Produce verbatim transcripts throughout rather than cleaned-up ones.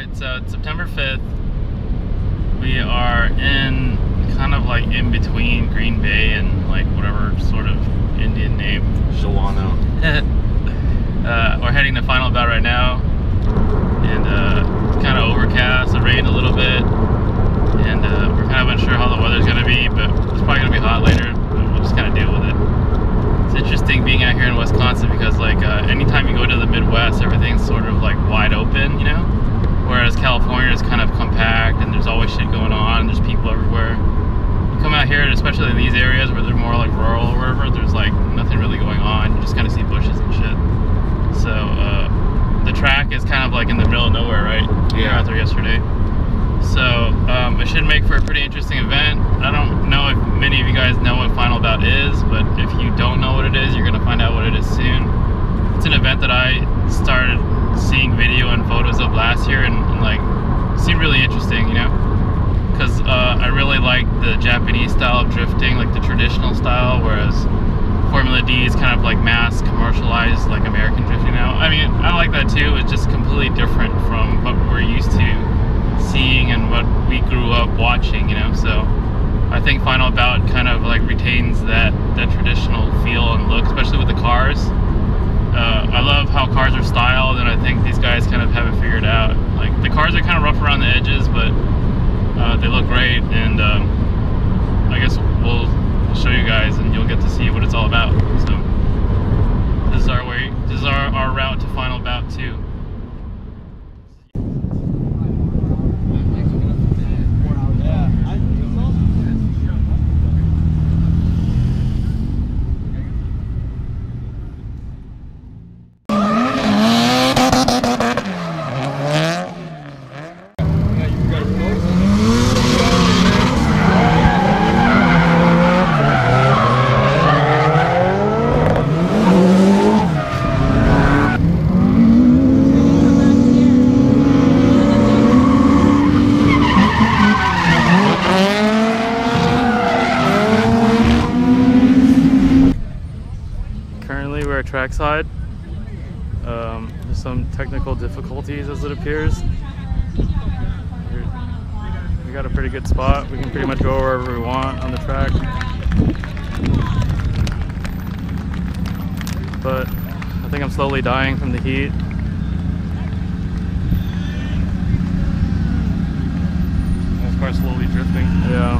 Alright, so it's September fifth. We are in kind of like in between Green Bay and like whatever sort of Indian name. Shawano. uh, we're heading to Final Bout right now. And uh, it's kind of overcast. It rained a little bit. And uh, we're kind of unsure how the weather's going to be, but it's probably going to be hot later. But we'll just kind of deal with it. It's interesting being out here in Wisconsin because like uh, anytime you go to the Midwest, everything's sort of like wide open, you know? Whereas California is kind of compact and there's always shit going on, there's people everywhere. You come out here, especially in these areas where they're more like rural or wherever, there's like nothing really going on. You just kind of see bushes and shit. So uh, the track is kind of like in the middle of nowhere, right? Yeah. We were out there yesterday. So um, it should make for a pretty interesting event. I don't know if many of you guys know what Final Bout is, but if you don't know what it is, you're going to find out what it is soon. It's an event that I started seeing video and photos of last year and, and like seemed really interesting, you know, because uh, I really like the Japanese style of drifting, like the traditional style, whereas Formula D is kind of like mass commercialized like American drifting now. I mean, I like that too. It's just completely different from what we're used to seeing and what we grew up watching, you know. So I think Final Bout kind of like retains that that traditional feel and look, especially with the cars. Uh, I love how cars are styled, and I think these guys kind of have it figured out. Like, the cars are kind of rough around the edges, but uh, they look great, and um, I guess we'll show you guys, and you'll get to see what it's all about. So, this is our way, this is our, our route to Final Bout two. Trackside. Um, there's some technical difficulties as it appears. We got a pretty good spot. We can pretty much go wherever we want on the track. But I think I'm slowly dying from the heat. This car's slowly drifting. Yeah.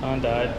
Sean died.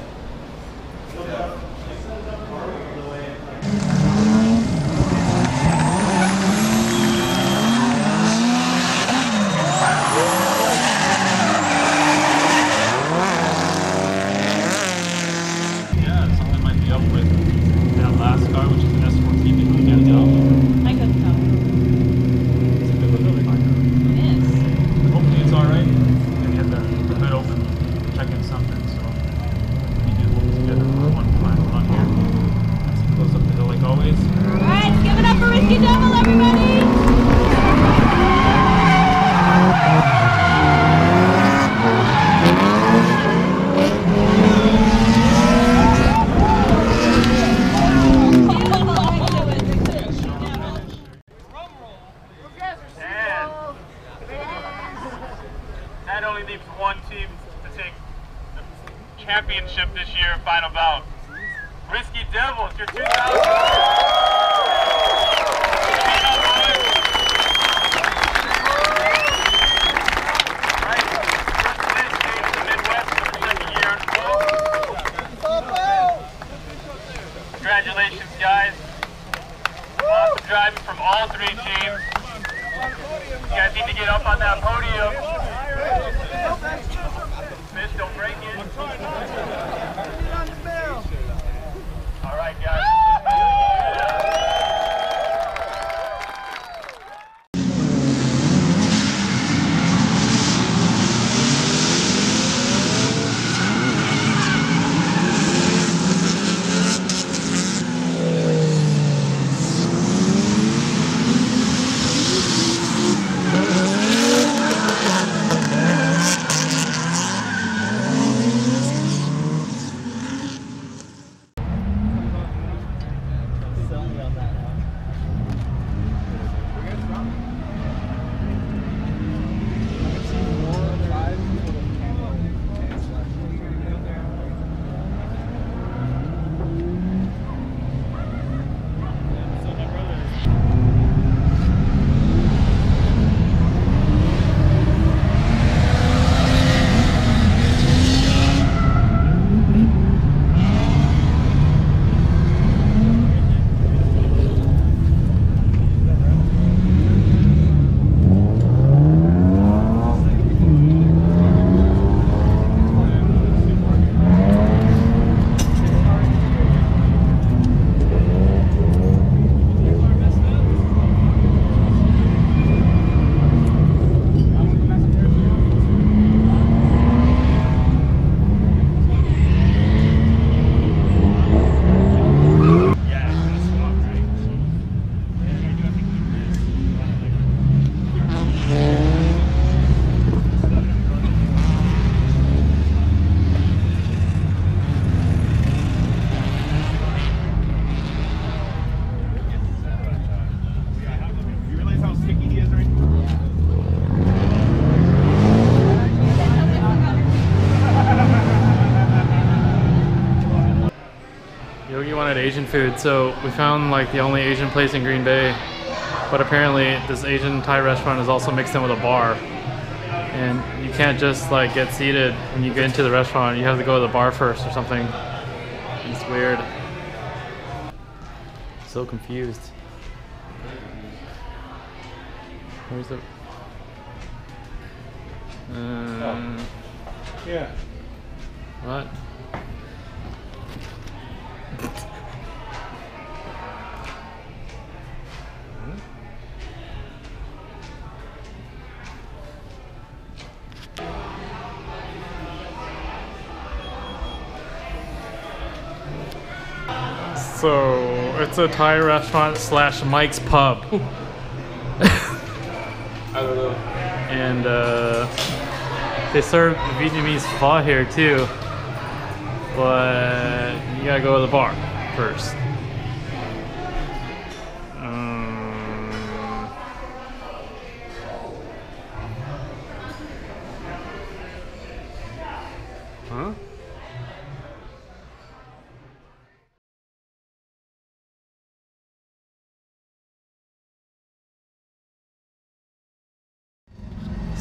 Asian food, so we found like the only Asian place in Green Bay, but apparently this Asian Thai restaurant is also mixed in with a bar, and you can't just like get seated when you get into the restaurant. You have to go to the bar first or something. It's weird. So confused. Where's the um, oh. Yeah, what? So it's a Thai restaurant slash Mike's Pub. I don't know. And uh, they serve Vietnamese pho here too, but you gotta go to the bar first. Um, huh?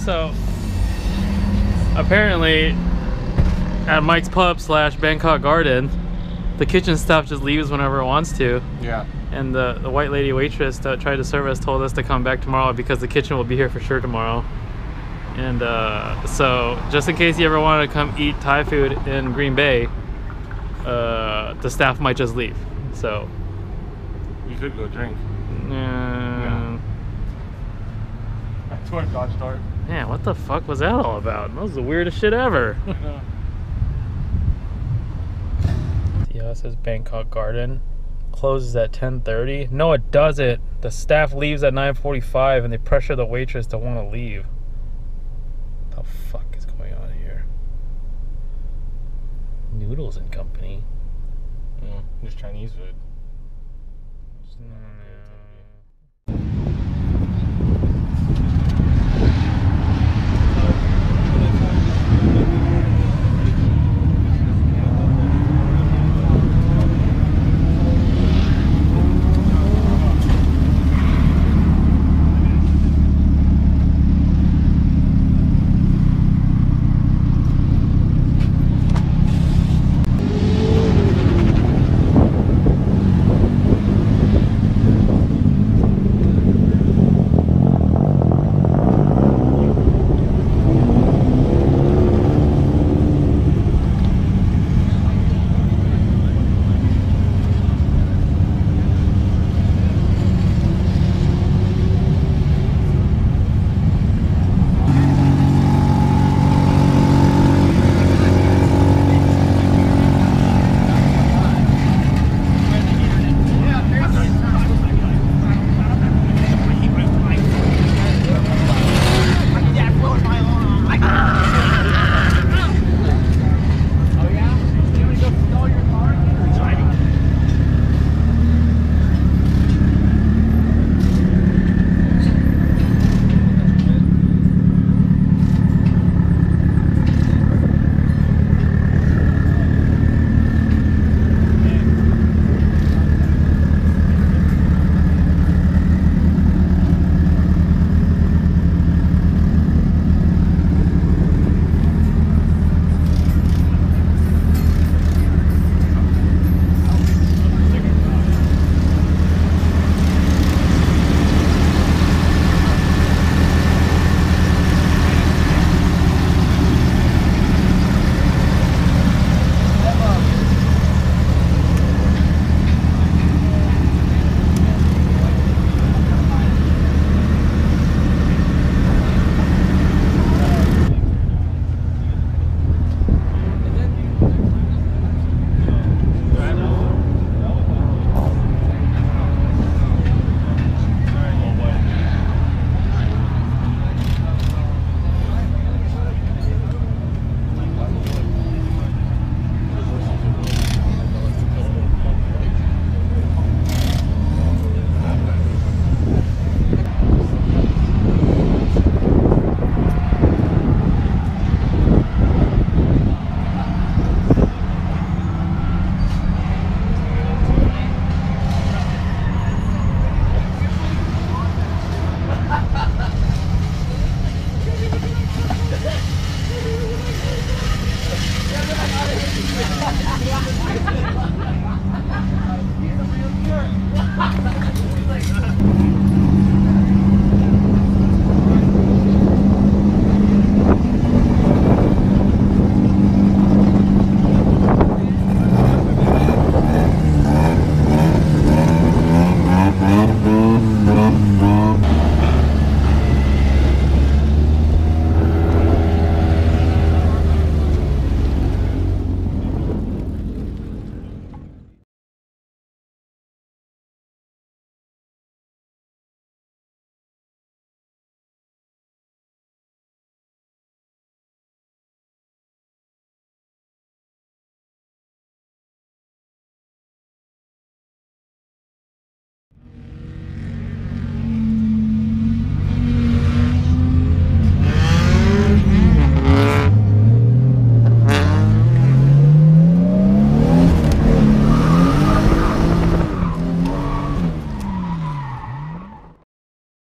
So apparently at Mike's Pub slash Bangkok Garden, the kitchen staff just leaves whenever it wants to. Yeah. And the, the white lady waitress that tried to serve us told us to come back tomorrow because the kitchen will be here for sure tomorrow. And uh, so just in case you ever wanted to come eat Thai food in Green Bay, uh, the staff might just leave. So you could go drink. Uh, yeah. That's where it got started. Man, what the fuck was that all about? That was the weirdest shit ever. I know. Yeah, it says Bangkok Garden. Closes at ten thirty. No, it doesn't. The staff leaves at nine forty-five and they pressure the waitress to want to leave. What the fuck is going on here? Noodles and Company. Mm, just Chinese food. Just, no, no.